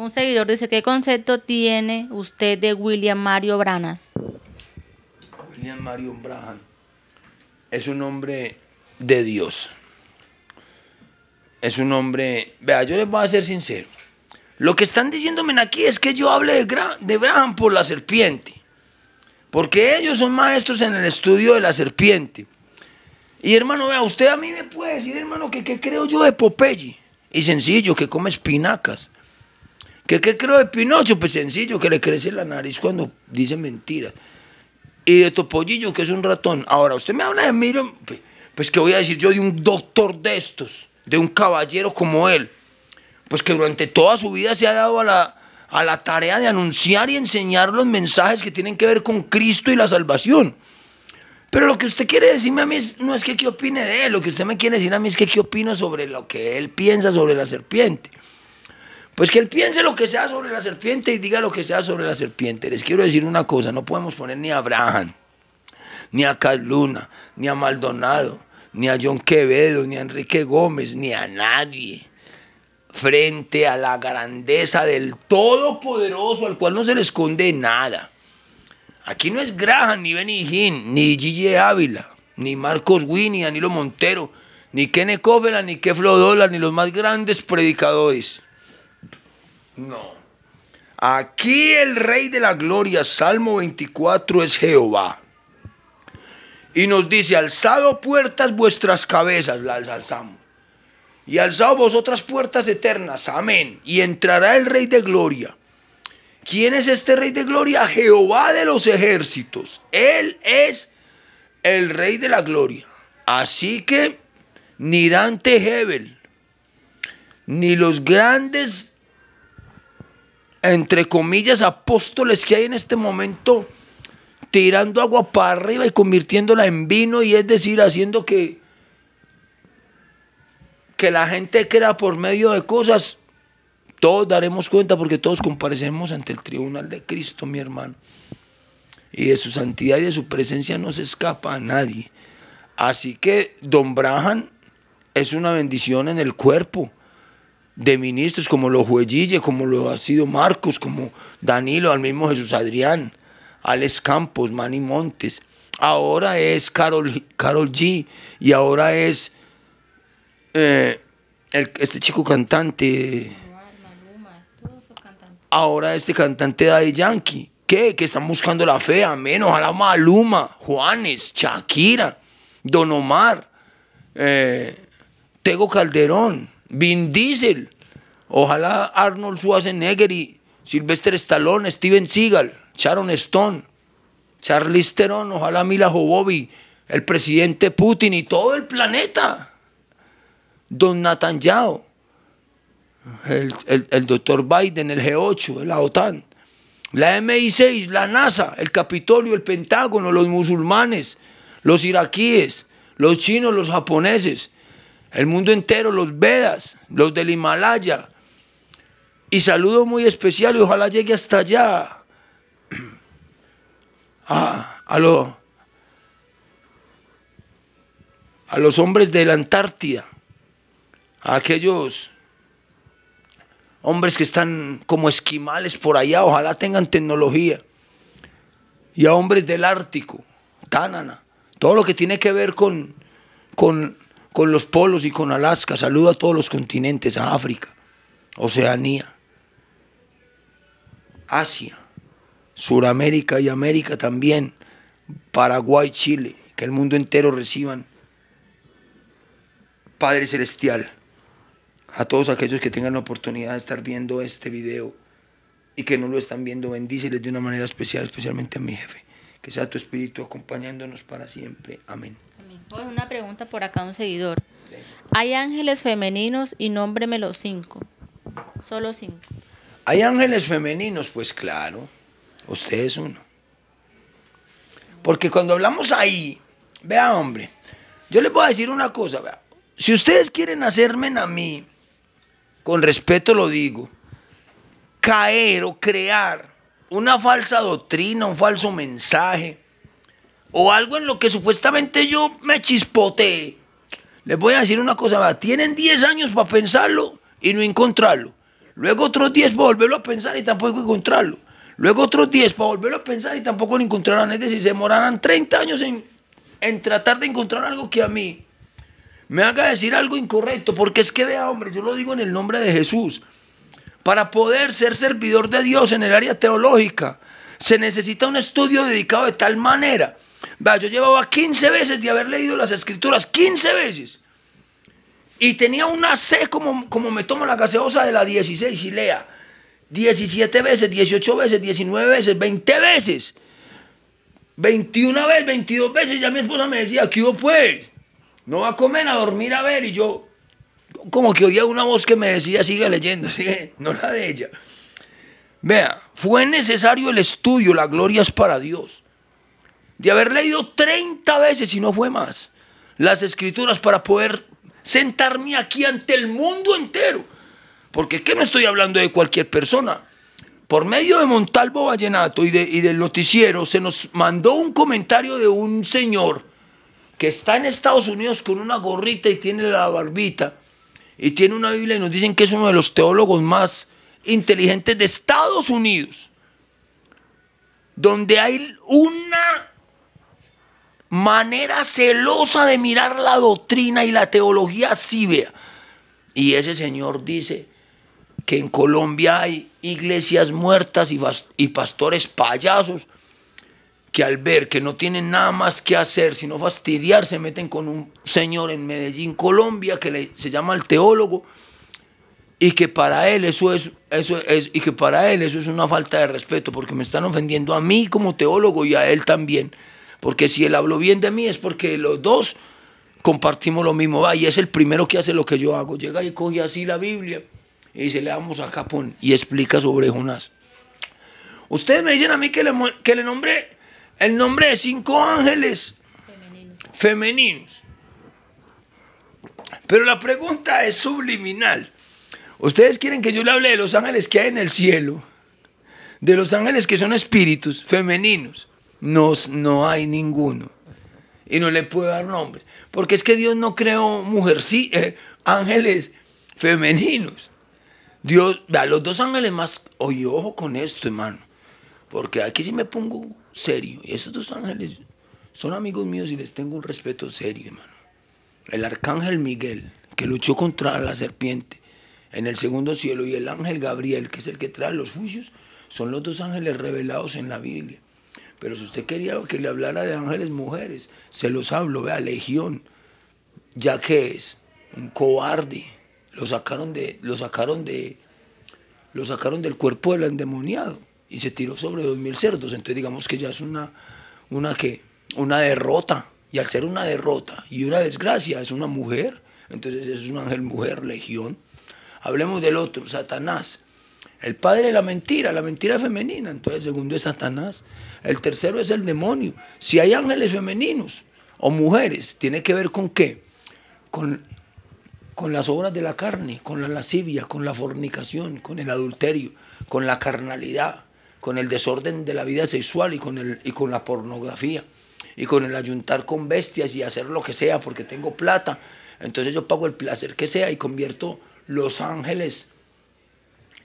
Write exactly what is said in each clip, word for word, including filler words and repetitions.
Un seguidor dice, ¿qué concepto tiene usted de William Mario Branham? William Mario Branham es un hombre de Dios. Es un hombre... Vea, yo les voy a ser sincero. Lo que están diciéndome aquí es que yo hable de, Gra de Branham por la serpiente. Porque ellos son maestros en el estudio de la serpiente. Y hermano, vea, usted a mí me puede decir, hermano, que qué creo yo de Popeye. Y sencillo, que come espinacas. ¿Que qué creo de Pinocho? Pues sencillo, que le crece la nariz cuando dice mentiras. Y de Topollillo, que es un ratón. Ahora, usted me habla de Miro, pues, pues que voy a decir yo de un doctor de estos, de un caballero como él, pues que durante toda su vida se ha dado a la, a la tarea de anunciar y enseñar los mensajes que tienen que ver con Cristo y la salvación. Pero lo que usted quiere decirme a mí es, no es que qué opine de él, lo que usted me quiere decir a mí es que qué opino sobre lo que él piensa sobre la serpiente. Pues que él piense lo que sea sobre la serpiente y diga lo que sea sobre la serpiente. Les quiero decir una cosa, no podemos poner ni a Abraham, ni a Carluna, ni a Maldonado, ni a John Quevedo, ni a Enrique Gómez, ni a nadie, frente a la grandeza del Todopoderoso, al cual no se le esconde nada. Aquí no es Graham, ni Benny Hinn, ni Gigi Ávila, ni Marcos Winia, ni Danilo Montero, ni Kene Cofela, ni Keflo Dólar, ni los más grandes predicadores. No. Aquí el Rey de la Gloria, Salmo veinticuatro, es Jehová. Y nos dice, alzado puertas vuestras cabezas, las alzamos. Y alzado vosotras puertas eternas, amén. Y entrará el Rey de Gloria. ¿Quién es este Rey de Gloria? Jehová de los ejércitos. Él es el Rey de la Gloria. Así que ni Dante Hebel, ni los grandes, entre comillas, apóstoles que hay en este momento, tirando agua para arriba y convirtiéndola en vino, y es decir, haciendo que, que la gente crea por medio de cosas, todos daremos cuenta porque todos comparecemos ante el tribunal de Cristo, mi hermano. Y de su santidad y de su presencia no se escapa a nadie. Así que don Branham es una bendición en el cuerpo de ministros como los Juegille, como lo ha sido Marcos, como Danilo, al mismo Jesús Adrián, Alex Campos, Manny Montes, ahora es Carol, Carol G, y ahora es eh, el, este chico cantante, Maluma, todos esos cantantes. Ahora este cantante Daddy Yankee, ¿qué? Que están buscando la fe, amén, ojalá Maluma, Juanes, Shakira, Don Omar, eh, Tego Calderón, Vin Diesel, ojalá Arnold Schwarzenegger y Sylvester Stallone, Steven Seagal, Sharon Stone, Charlize Theron, ojalá Mila Jovovich, el presidente Putin y todo el planeta. Don Netanyahu, el, el, el doctor Biden, el G ocho, la OTAN, la M I seis, la NASA, el Capitolio, el Pentágono, los musulmanes, los iraquíes, los chinos, los japoneses, el mundo entero, los Vedas, los del Himalaya. Y saludo muy especial y ojalá llegue hasta allá. Ah, a, lo, a los hombres de la Antártida, a aquellos hombres que están como esquimales por allá, ojalá tengan tecnología, y a hombres del Ártico, Tánana, todo lo que tiene que ver con, con, con los polos y con Alaska. Saludo a todos los continentes, a África, Oceanía, Asia, Suramérica y América también, Paraguay, Chile, que el mundo entero reciban, Padre Celestial, a todos aquellos que tengan la oportunidad de estar viendo este video y que no lo están viendo, bendíceles de una manera especial, especialmente a mi jefe, que sea tu espíritu acompañándonos para siempre, amén. Una pregunta por acá, un seguidor, ¿hay ángeles femeninos? Y nómbreme los cinco, solo cinco. ¿Hay ángeles femeninos? Pues claro, usted es uno. Porque cuando hablamos ahí, vea, hombre, yo les voy a decir una cosa, vea. Si ustedes quieren hacerme a mí, con respeto lo digo, caer o crear una falsa doctrina, un falso mensaje, o algo en lo que supuestamente yo me chispoteé, les voy a decir una cosa, vea, tienen diez años para pensarlo y no encontrarlo. Luego otros diez para volverlo a pensar y tampoco encontrarlo. Luego otros diez para volverlo a pensar y tampoco lo encontrarán. Es decir, se demorarán treinta años en, en tratar de encontrar algo que a mí me haga decir algo incorrecto. Porque es que vea, hombre, yo lo digo en el nombre de Jesús. Para poder ser servidor de Dios en el área teológica, se necesita un estudio dedicado de tal manera. Vea, yo llevaba quince veces de haber leído las escrituras, quince veces. Y tenía una C como, como me tomo la gaseosa de la dieciséis y lea. diecisiete veces, dieciocho veces, diecinueve veces, veinte veces. veintiuna veces, veintidós veces. Ya mi esposa me decía, ¿qué hubo pues? No va a comer, a dormir, a ver. Y yo como que oía una voz que me decía, siga leyendo. ¿Sí? No la de ella. Vea, fue necesario el estudio, la gloria es para Dios. De haber leído treinta veces, y no fue más, las escrituras para poder sentarme aquí ante el mundo entero, porque es que no estoy hablando de cualquier persona. Por medio de Montalvo Vallenato y, de, y del noticiero se nos mandó un comentario de un señor que está en Estados Unidos con una gorrita y tiene la barbita y tiene una Biblia, y nos dicen que es uno de los teólogos más inteligentes de Estados Unidos, donde hay una manera celosa de mirar la doctrina y la teología, sí, vea. Y ese señor dice que en Colombia hay iglesias muertas y, y pastores payasos que al ver que no tienen nada más que hacer sino fastidiar, se meten con un señor en Medellín, Colombia, que le, se llama el teólogo, y que para él eso es, eso es, y que para él eso es una falta de respeto, porque me están ofendiendo a mí como teólogo y a él también. Porque si él habló bien de mí es porque los dos compartimos lo mismo. Va, y es el primero que hace lo que yo hago. Llega y coge así la Biblia y dice, le damos a Capón, y explica sobre Jonás. Ustedes me dicen a mí que le, que le nombre el nombre de cinco ángeles femeninos. femeninos. Pero la pregunta es subliminal. Ustedes quieren que yo le hable de los ángeles que hay en el cielo, de los ángeles que son espíritus femeninos. No, no hay ninguno. Y no le puedo dar nombres. Porque es que Dios no creó mujer, sí, eh, ángeles femeninos. Dios, a los dos ángeles más... Oye, ojo con esto, hermano. Porque aquí sí me pongo serio. Y esos dos ángeles son amigos míos y les tengo un respeto serio, hermano. El arcángel Miguel, que luchó contra la serpiente en el segundo cielo, y el ángel Gabriel, que es el que trae los juicios, son los dos ángeles revelados en la Biblia. Pero si usted quería que le hablara de ángeles mujeres, se los hablo, vea, legión. Ya que es un cobarde. Lo sacaron, de, lo, sacaron de, lo sacaron del cuerpo del endemoniado y se tiró sobre dos mil cerdos. Entonces digamos que ya es una, una, ¿qué? Una derrota. Y al ser una derrota y una desgracia, es una mujer. Entonces es un ángel mujer, legión. Hablemos del otro, Satanás. El padre de la mentira, la mentira femenina. Entonces el segundo es Satanás. El tercero es el demonio. Si hay ángeles femeninos o mujeres, tiene que ver con qué? Con, con las obras de la carne, con la lascivia, con la fornicación, con el adulterio, con la carnalidad, con el desorden de la vida sexual y con, el, y con la pornografía, y con el ayuntar con bestias y hacer lo que sea porque tengo plata. Entonces yo pago el placer que sea y convierto los ángeles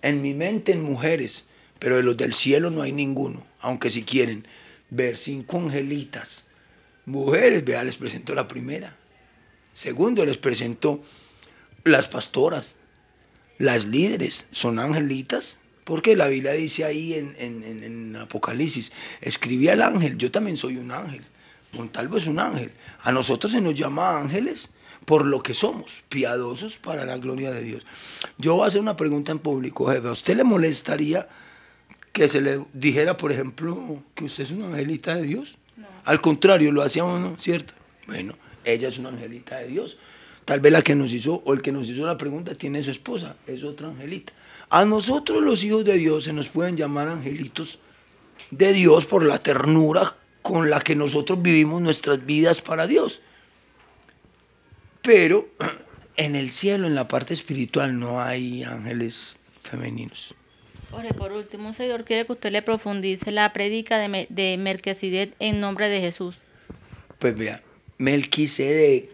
en mi mente en mujeres, pero de los del cielo no hay ninguno. Aunque si quieren ver cinco angelitas mujeres, vea, les presento la primera. Segundo, les presento las pastoras, las líderes, son angelitas, porque la Biblia dice ahí en, en, en, en Apocalipsis, escribí al ángel, yo también soy un ángel, Montalvo es un ángel, a nosotros se nos llama ángeles, por lo que somos, piadosos para la gloria de Dios. Yo voy a hacer una pregunta en público, jefe. ¿A usted le molestaría que se le dijera, por ejemplo, que usted es una angelita de Dios? No. Al contrario, lo hacíamos, ¿no? ¿Cierto? Bueno, ella es una angelita de Dios. Tal vez la que nos hizo, o el que nos hizo la pregunta, tiene su esposa, es otra angelita. A nosotros los hijos de Dios se nos pueden llamar angelitos de Dios por la ternura con la que nosotros vivimos nuestras vidas para Dios. Pero en el cielo, en la parte espiritual, no hay ángeles femeninos. Jorge, por último, un seguidor quiere que usted le profundice la prédica de, de Melquisedec en nombre de Jesús. Pues vea, Melquisedec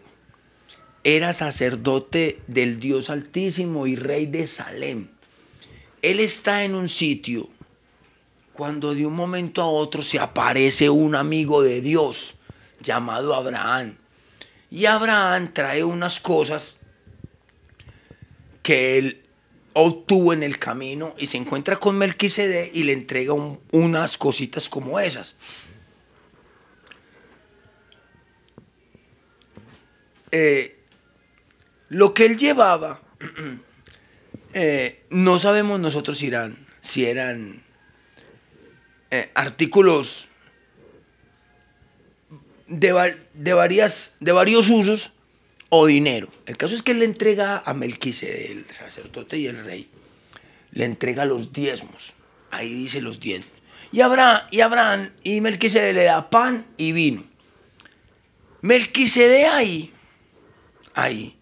era sacerdote del Dios Altísimo y rey de Salem. él está en un sitio cuando de un momento a otro se aparece un amigo de Dios llamado Abraham. Y Abraham trae unas cosas que él obtuvo en el camino y se encuentra con Melquisedec y le entrega un, unas cositas como esas. Eh, lo que él llevaba, eh, no sabemos nosotros si eran, si eran eh, artículos de, de, varias, de varios usos o dinero. El caso es que él le entrega a Melquisedec, el sacerdote y el rey, le entrega los diezmos. Ahí dice los diezmos. Y Abraham y, Abraham, y Melquisedec le da pan y vino. Melquisedec ahí, ahí,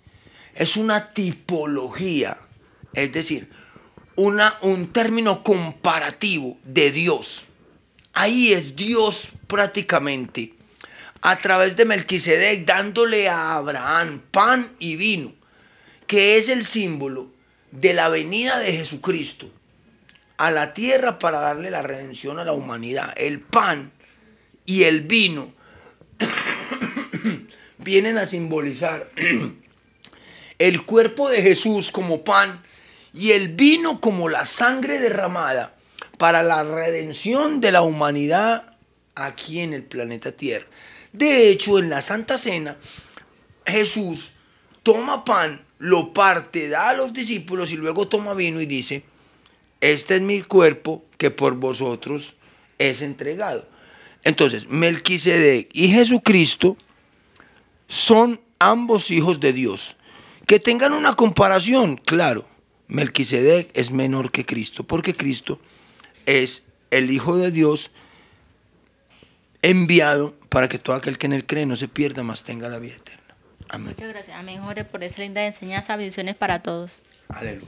es una tipología, es decir, una, un término comparativo de Dios. Ahí es Dios prácticamente, a través de Melquisedec, dándole a Abraham pan y vino, que es el símbolo de la venida de Jesucristo a la tierra para darle la redención a la humanidad. El pan y el vino vienen a simbolizar el cuerpo de Jesús como pan y el vino como la sangre derramada para la redención de la humanidad aquí en el planeta Tierra. De hecho, en la Santa Cena, Jesús toma pan, lo parte, da a los discípulos y luego toma vino y dice: este es mi cuerpo que por vosotros es entregado. Entonces, Melquisedec y Jesucristo son ambos hijos de Dios. Que tengan una comparación, claro, Melquisedec es menor que Cristo, porque Cristo es el Hijo de Dios enviado para que todo aquel que en él cree no se pierda, mas tenga la vida eterna. Amén. Muchas gracias. Amén, Jorge, por esa linda enseñanza. Bendiciones para todos. Aleluya.